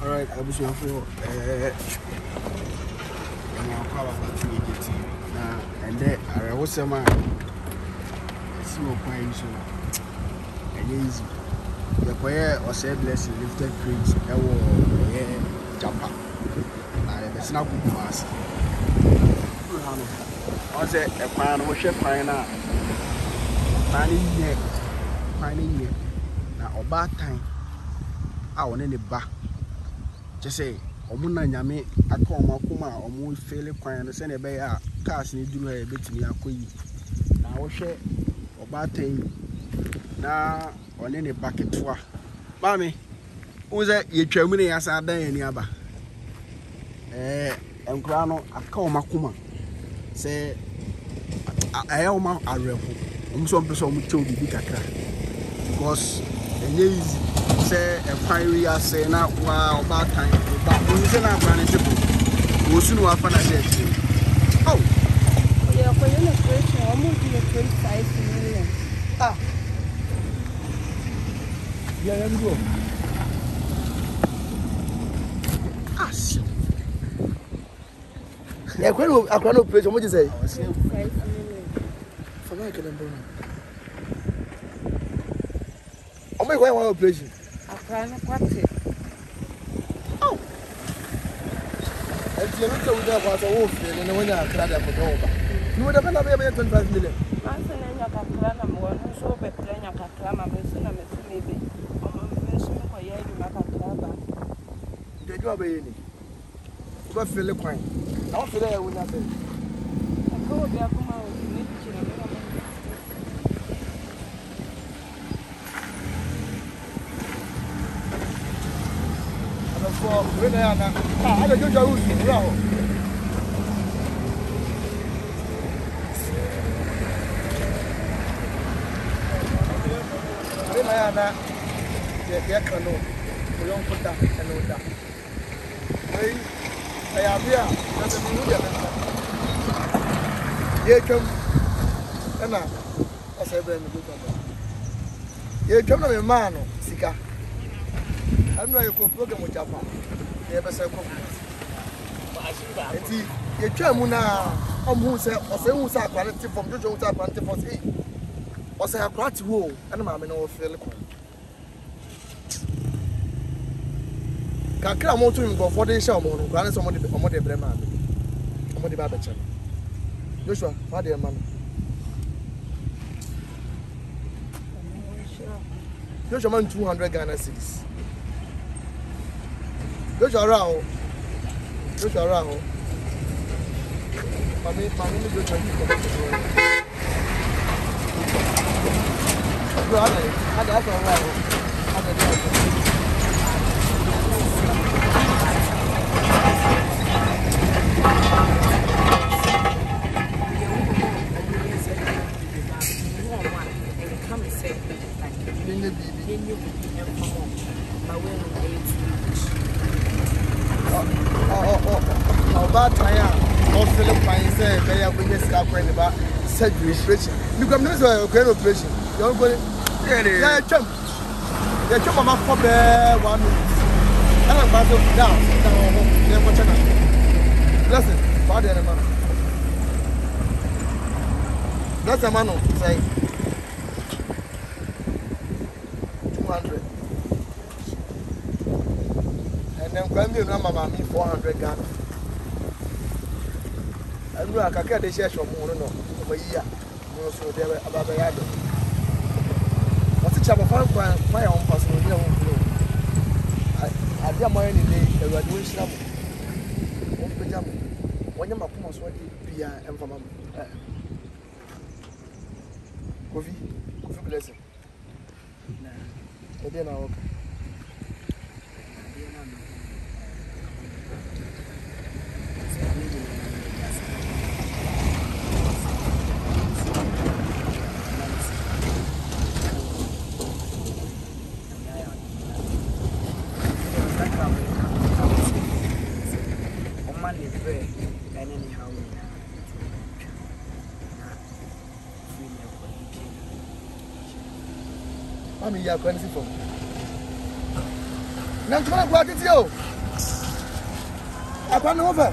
Alright, I wish you all match. And I'll call about you again. And then I was a man. It's no point. And easy. The choir was a blessing, lifted creeds, a war, jumper. And it's not good mass. I said, a pan, what's your final? Panning yet. Panning yet. Now, about time. I want any back. Just say, Omuna Yame, I call my Kuma, or more Philip Quine, and send a bear, cast me do a bit me a queen. Now, share or bad thing. Now, on any bucket to her. Mammy, who's that you terminate as I die in Yaba? Eh, and Grano, I call my Kuma. Say, I am my Arab. I'm some person who told me because it is. Say a fiery say now wow about time but we say na plan it we soon we find oh yeah for you creation almost 25 million ah yeah you go ah shit yeah kwelo akwelo operation what you say 25 million for me can do oh my god one operation oh! If you look at the wolf, and when I cried up over, you would have another 25 million. They do obey any. But Philip, I don't feel I would not be. I go there for my. When I am, I don't know who's in the room. When I am, they get alone. We don't put that alone. I am here. That's a new one. Here comes Anna. I said, I'm a good one. Here comes a man, Sika. I'm not a program with Japan. Never said, you tell me now, who said, or say, who's our quality from the Jota Panty for three? Or say, I brought to woo, and I'm in all Philip. Kakra Motu go for the show, granted somebody from what they bring. What about the channel? Joshua, what dear man? Joshua, man, 200 Ghana cities. Joshua Rao. My name is Joshua. Operation. Look, I'm not going to operation. You're going to jump. They jump about 4 minutes. And I'm about to go down. They're watching us. Listen, father and mother. That's a man. Say 200. And then when you number me 400 Ghana. I'm going to get the share from Mono. Yeah, so they were about the idol. But the chapel found my own person. I did my any day, the graduation of one pajama. One of my poems went to be an emperor. Coffee blessing. But then I'll. I mean, you are going to see for me. I can't over.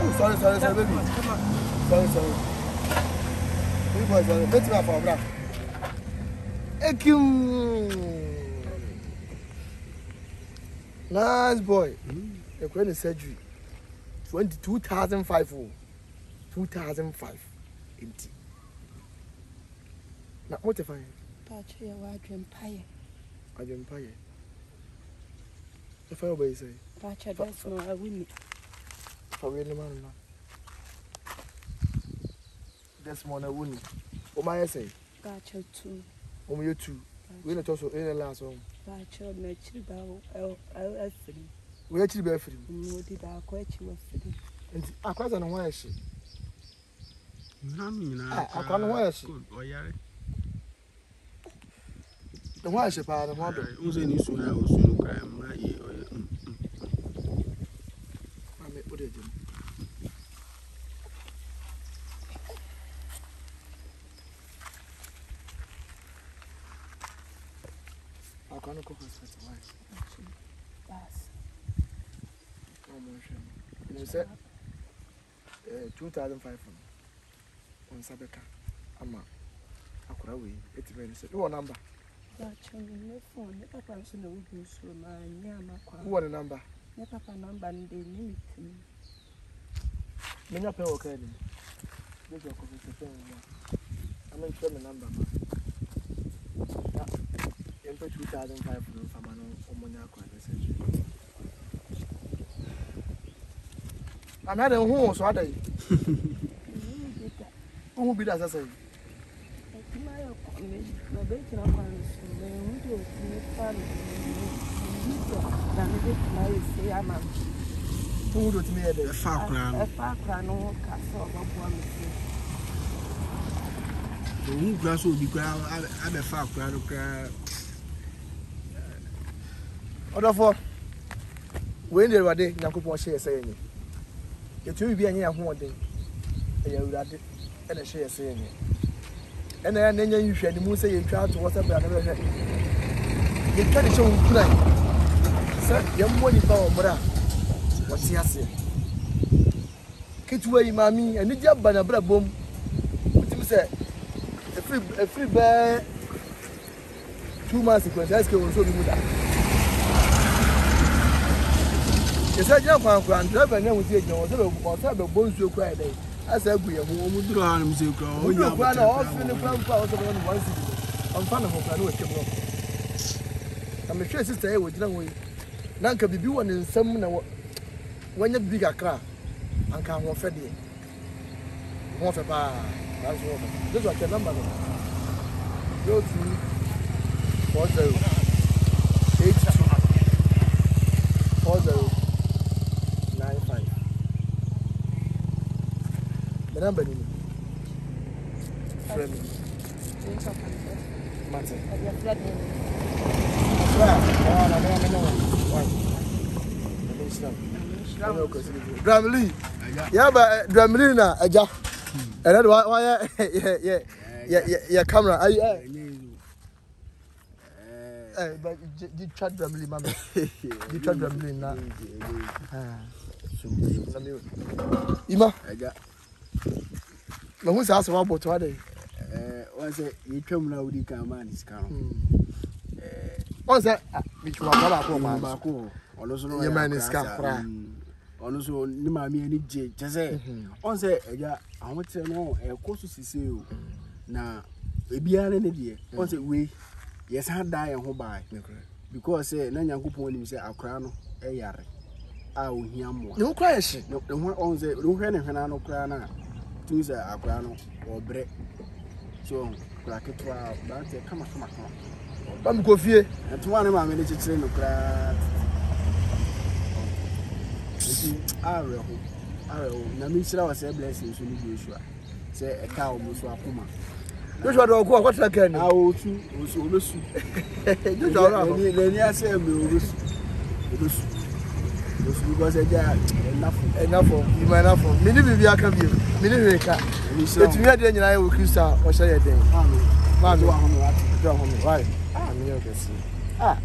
Oh, sorry, baby. Sorry. Big boy, sorry. Let's go for a break. Thank you. Nice boy. You're going to surgery. 2005. 2005. Now, what if I? Patrick, I dreamt pie. I dreamt pie. If I obey, say. Patrick, that's not a winner. For real, man. That's more than a winner. What may I say? Patrick, too. Only you two. We're not also in the last one. Patrick, naturally, I'll ask him. We're actually better for him. What did I quite you was for him? And I quite don't know why she. I can't wear she. The why she part of mother. Who's any sooner or sooner crime? I may put it in. I can't cook us with the wife. You said 2005. On Sabeka, Ama, Akurawi, it's very simple. What number? That your phone. Your papa is not with you, so my name Akura. What the number? Your papa number and the limit. Me not pay okay then. This your conversation. I'm not sure my number. Yeah, I'm pay 2,500 for my money Akura message. I'm not a who, so I die. Who be that? I say. Who do me? A far crown. A far crown or castle. The wood grass will be ground. I'm a far crown of crab. Other for when there were day, Nakupon saying it will be a year one day. And a share saying it. And then you share the moose and try to whatever I never had. You try to show crime. Sir, your money power, brother. What's he saying? Kitway, mammy, and the job by a brother boom. What you say? A free bear 2 months ago, that's going to be good. You said, young man, driver, and then we take your whatever bones you cry day. I said, we are home. You are in the I'm fond of I I'm sure sister would not wait. Nanka be one in some when you bigger car and come off a day. That's what your number is. 0240 80 40 95. Number in friend. Matter. Yeah, camera. But you tried Dramley, Mama. You tried Dramley now. Ima. But who's asked about today? Was it you come now? The man is calm. Was that which was about my back? Also, your man is calm. Also, no, my mini jay. Just say, on say, I want to know a course to see you now. Be an idea. Was it we? Yes, I die and hold by because say, none young people say a crown a yard. I will hear more. No question. No one on the Luhanano crana. Tuesday, a crown or bread. So, crack it out. Come on. Come go here. And one of my military train of crab. I will. Namisha was a blessing to Joshua. Say a cow, Muswa Puma. Joshua, what I can. I will too. Joshua, say, because I got enough of you, my enough of me. Maybe I can be Minimica. It's me, then I will kiss her or say a thing. Mammy, right? Ah,